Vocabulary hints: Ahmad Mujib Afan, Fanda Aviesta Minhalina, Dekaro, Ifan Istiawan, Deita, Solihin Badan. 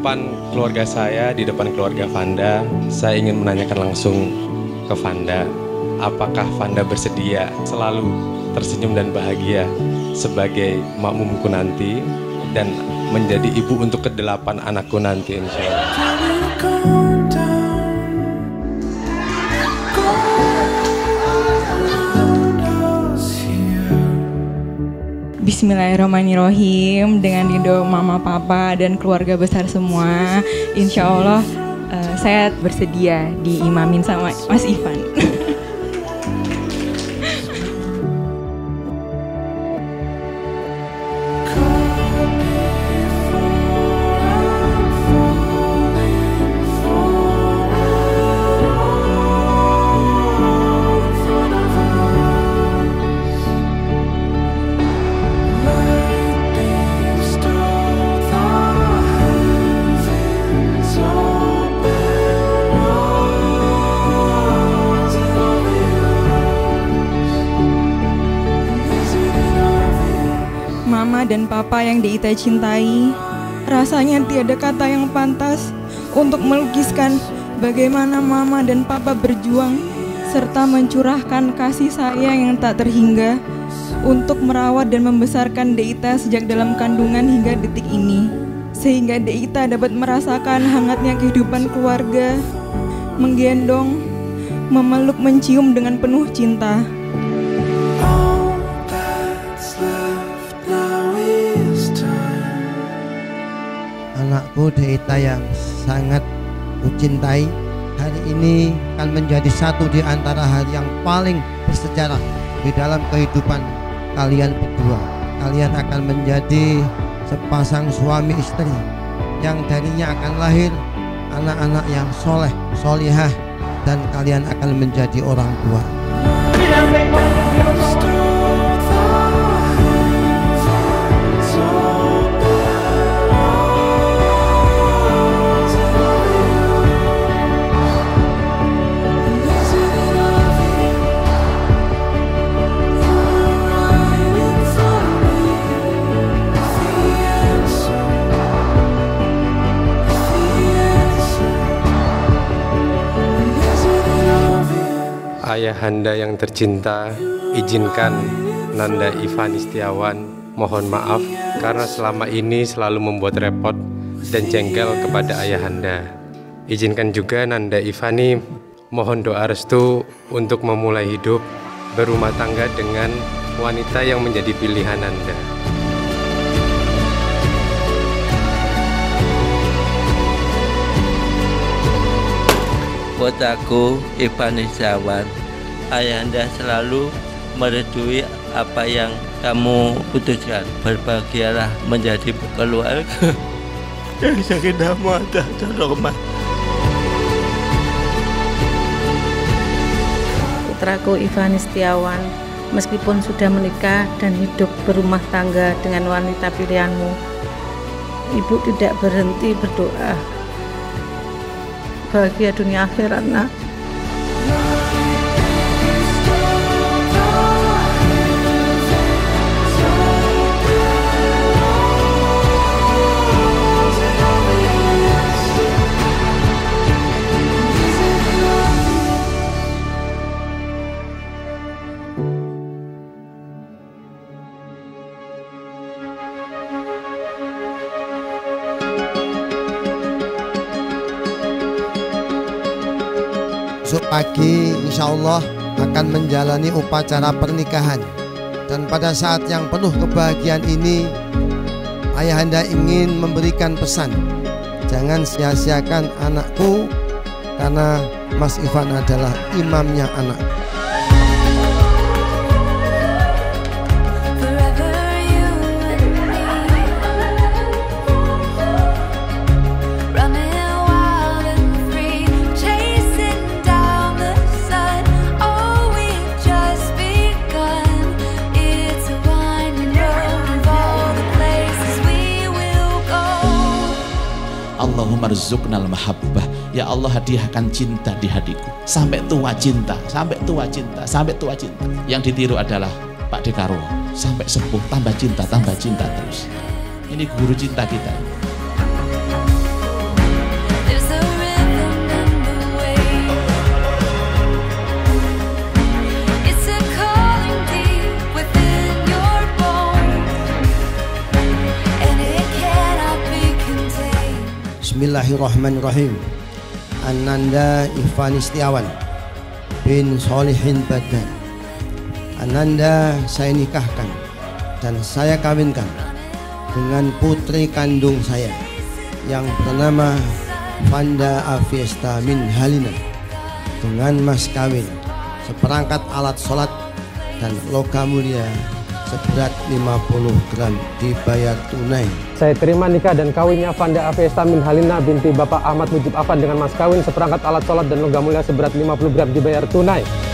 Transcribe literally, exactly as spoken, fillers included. depan keluarga saya, di depan keluarga Fanda, saya ingin menanyakan langsung ke Fanda, apakah Fanda bersedia selalu tersenyum dan bahagia sebagai makmumku nanti dan menjadi ibu untuk kedelapan anakku nanti, insya Allah. Bismillahirrahmanirrahim, dengan ridho mama, papa, dan keluarga besar semua, insya Allah uh, saya bersedia diimamin sama Mas Ifan. Mama dan papa yang Deita cintai, rasanya tiada kata yang pantas untuk melukiskan bagaimana mama dan papa berjuang serta mencurahkan kasih sayang yang tak terhingga untuk merawat dan membesarkan Deita sejak dalam kandungan hingga detik ini, sehingga Deita dapat merasakan hangatnya kehidupan keluarga, menggendong, memeluk, mencium dengan penuh cinta. Anakku Deita yang sangat kucintai, hari ini akan menjadi satu di antara hari yang paling bersejarah di dalam kehidupan kalian berdua. Kalian akan menjadi sepasang suami istri yang darinya akan lahir anak-anak yang soleh, solihah, dan kalian akan menjadi orang tua. Ayahanda yang tercinta, izinkan Nanda Ifan Istiawan mohon maaf karena selama ini selalu membuat repot dan jengkel kepada ayahanda. Izinkan juga Nanda Ifani mohon doa restu untuk memulai hidup berumah tangga dengan wanita yang menjadi pilihan Anda. Buat aku, Ifan Istiawan, ayahanda selalu meredui apa yang kamu putuskan. Berbahagialah menjadi keluarga yang sakinah mawaddah warahmah. Putraku Ifan Istiawan, meskipun sudah menikah dan hidup berumah tangga dengan wanita pilihanmu, ibu tidak berhenti berdoa. Bahagia dunia akhirat, nak. Besok pagi insya Allah akan menjalani upacara pernikahan, dan pada saat yang penuh kebahagiaan ini, ayahanda ingin memberikan pesan, jangan sia-siakan anakku karena Mas Ifan adalah imamnya anak. Allahumma rzuqnal mahabbah, ya Allah hadiahkan cinta di hatiku sampai tua cinta, sampai tua cinta, sampai tua cinta. Yang ditiru adalah Pak Dekaro, sampai sepuh tambah cinta, tambah cinta terus. Ini guru cinta kita. Bismillahirrahmanirrahim. Ananda Ifan Istiawan bin Solihin Badan, Ananda saya nikahkan dan saya kawinkan dengan putri kandung saya yang bernama Fanda Aviesta Minhalina dengan mas kawin seperangkat alat sholat dan logam mulia seberat lima puluh gram dibayar tunai. Saya terima nikah dan kawinnya Fanda Aviesta Minhalina binti Bapak Ahmad Mujib Afan dengan mas kawin seperangkat alat sholat dan logam mulia seberat lima puluh gram dibayar tunai.